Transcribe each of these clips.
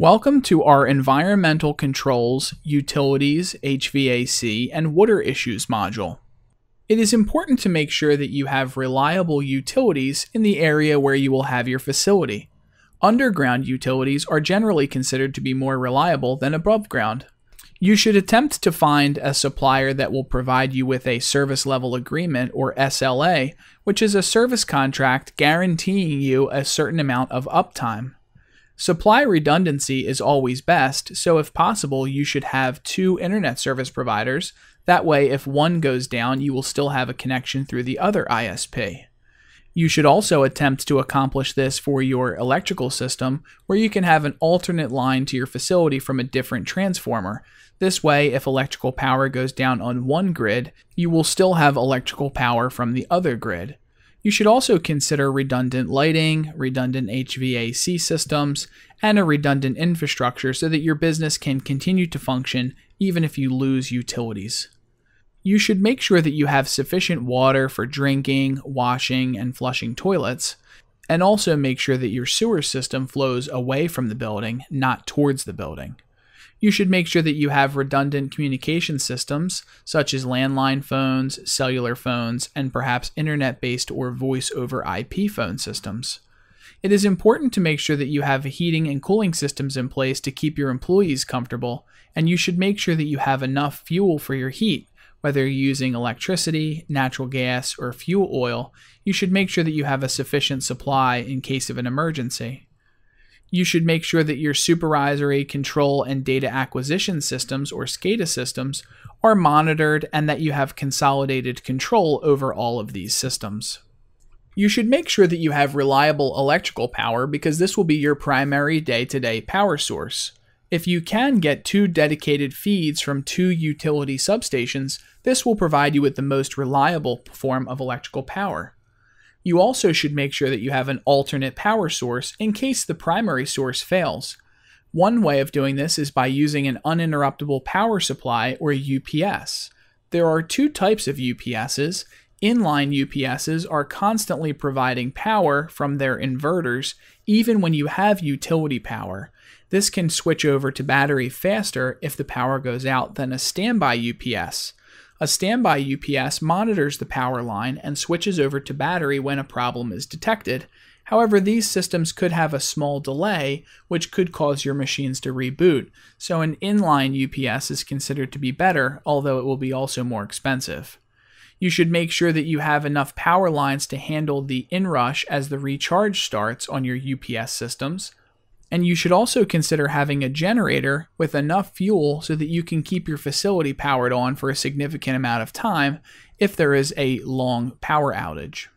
Welcome to our Environmental Controls, Utilities, HVAC, and Water Issues module. It is important to make sure that you have reliable utilities in the area where you will have your facility. Underground utilities are generally considered to be more reliable than above ground. You should attempt to find a supplier that will provide you with a Service Level Agreement, or SLA, which is a service contract guaranteeing you a certain amount of uptime. Supply redundancy is always best, so if possible, you should have two internet service providers. That way, if one goes down, you will still have a connection through the other ISP. You should also attempt to accomplish this for your electrical system, where you can have an alternate line to your facility from a different transformer. This way, if electrical power goes down on one grid, you will still have electrical power from the other grid. You should also consider redundant lighting, redundant HVAC systems, and a redundant infrastructure so that your business can continue to function even if you lose utilities. You should make sure that you have sufficient water for drinking, washing, and flushing toilets, and also make sure that your sewer system flows away from the building, not towards the building. You should make sure that you have redundant communication systems, such as landline phones, cellular phones, and perhaps internet-based or voice over IP phone systems. It is important to make sure that you have heating and cooling systems in place to keep your employees comfortable, and you should make sure that you have enough fuel for your heat. Whether you're using electricity, natural gas, or fuel oil, you should make sure that you have a sufficient supply in case of an emergency. You should make sure that your supervisory, control, and data acquisition systems, or SCADA systems, are monitored and that you have consolidated control over all of these systems. You should make sure that you have reliable electrical power because this will be your primary day-to-day power source. If you can get two dedicated feeds from two utility substations, this will provide you with the most reliable form of electrical power. You also should make sure that you have an alternate power source in case the primary source fails. One way of doing this is by using an uninterruptible power supply, or UPS. There are two types of UPSs. Inline UPSs are constantly providing power from their inverters, even when you have utility power. This can switch over to battery faster if the power goes out than a standby UPS. A standby UPS monitors the power line and switches over to battery when a problem is detected. However, these systems could have a small delay, which could cause your machines to reboot, so an inline UPS is considered to be better, although it will be also more expensive. You should make sure that you have enough power lines to handle the inrush as the recharge starts on your UPS systems. And you should also consider having a generator with enough fuel so that you can keep your facility powered on for a significant amount of time if there is a long power outage.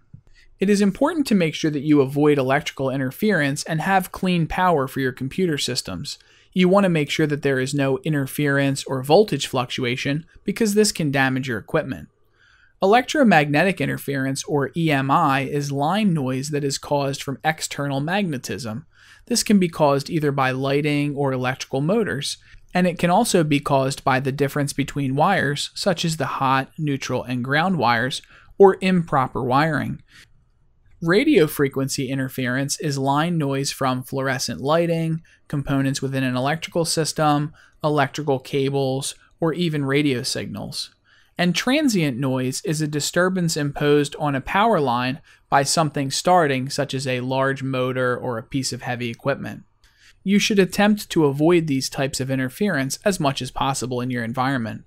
It is important to make sure that you avoid electrical interference and have clean power for your computer systems. You want to make sure that there is no interference or voltage fluctuation because this can damage your equipment. Electromagnetic interference, or EMI, is line noise that is caused from external magnetism. This can be caused either by lighting or electrical motors, and it can also be caused by the difference between wires, such as the hot, neutral, and ground wires, or improper wiring. Radio frequency interference is line noise from fluorescent lighting, components within an electrical system, electrical cables, or even radio signals. And transient noise is a disturbance imposed on a power line by something starting, such as a large motor or a piece of heavy equipment. You should attempt to avoid these types of interference as much as possible in your environment.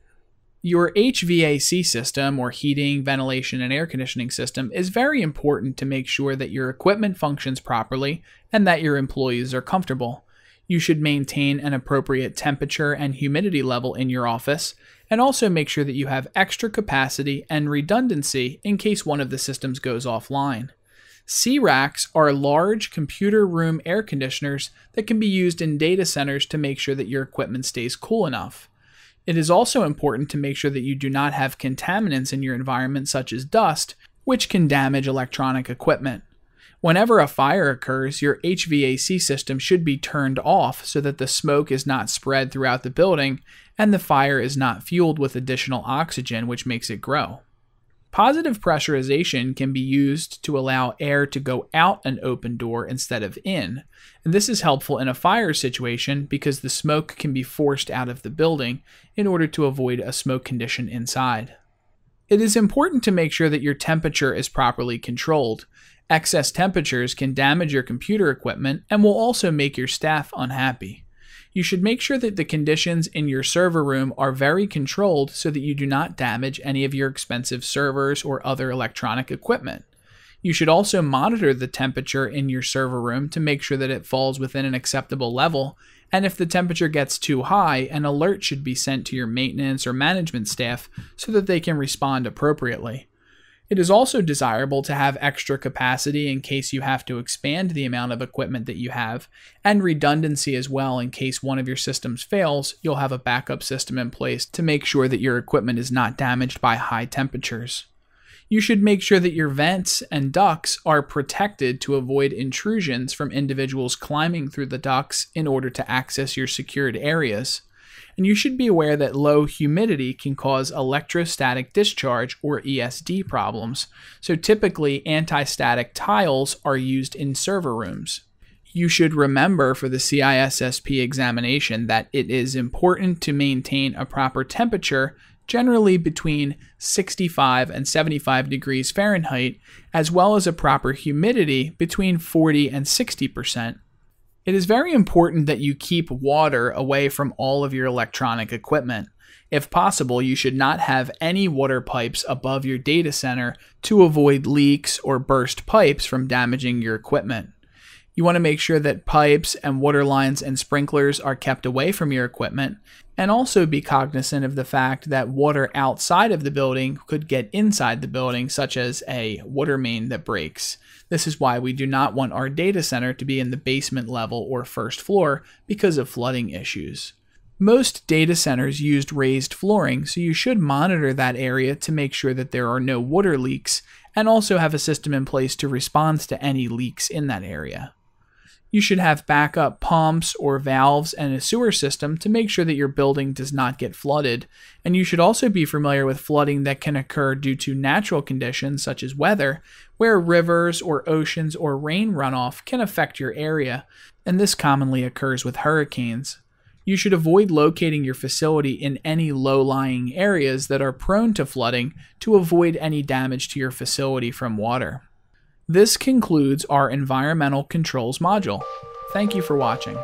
Your HVAC system, or heating, ventilation, and air conditioning system, is very important to make sure that your equipment functions properly and that your employees are comfortable. You should maintain an appropriate temperature and humidity level in your office, and also make sure that you have extra capacity and redundancy in case one of the systems goes offline. CRACs are large computer room air conditioners that can be used in data centers to make sure that your equipment stays cool enough. It is also important to make sure that you do not have contaminants in your environment, such as dust, which can damage electronic equipment. Whenever a fire occurs, your HVAC system should be turned off so that the smoke is not spread throughout the building and the fire is not fueled with additional oxygen, which makes it grow. Positive pressurization can be used to allow air to go out an open door instead of in, and this is helpful in a fire situation because the smoke can be forced out of the building in order to avoid a smoke condition inside. It is important to make sure that your temperature is properly controlled. Excess temperatures can damage your computer equipment and will also make your staff unhappy. You should make sure that the conditions in your server room are very controlled so that you do not damage any of your expensive servers or other electronic equipment. You should also monitor the temperature in your server room to make sure that it falls within an acceptable level, and if the temperature gets too high, an alert should be sent to your maintenance or management staff so that they can respond appropriately. It is also desirable to have extra capacity in case you have to expand the amount of equipment that you have, and redundancy as well in case one of your systems fails, you'll have a backup system in place to make sure that your equipment is not damaged by high temperatures. You should make sure that your vents and ducts are protected to avoid intrusions from individuals climbing through the ducts in order to access your secured areas. And you should be aware that low humidity can cause electrostatic discharge or ESD problems, so typically anti-static tiles are used in server rooms. You should remember for the CISSP examination that it is important to maintain a proper temperature, generally between 65 and 75 degrees Fahrenheit, as well as a proper humidity between 40 and 60%. It is very important that you keep water away from all of your electronic equipment. If possible, you should not have any water pipes above your data center to avoid leaks or burst pipes from damaging your equipment. You want to make sure that pipes and water lines and sprinklers are kept away from your equipment, and also be cognizant of the fact that water outside of the building could get inside the building, such as a water main that breaks. This is why we do not want our data center to be in the basement level or first floor because of flooding issues. Most data centers used raised flooring, so you should monitor that area to make sure that there are no water leaks, and also have a system in place to respond to any leaks in that area. You should have backup pumps or valves and a sewer system to make sure that your building does not get flooded, and you should also be familiar with flooding that can occur due to natural conditions such as weather, where rivers or oceans or rain runoff can affect your area, and this commonly occurs with hurricanes. You should avoid locating your facility in any low-lying areas that are prone to flooding to avoid any damage to your facility from water. This concludes our Environmental Controls module. Thank you for watching.